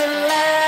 and laugh.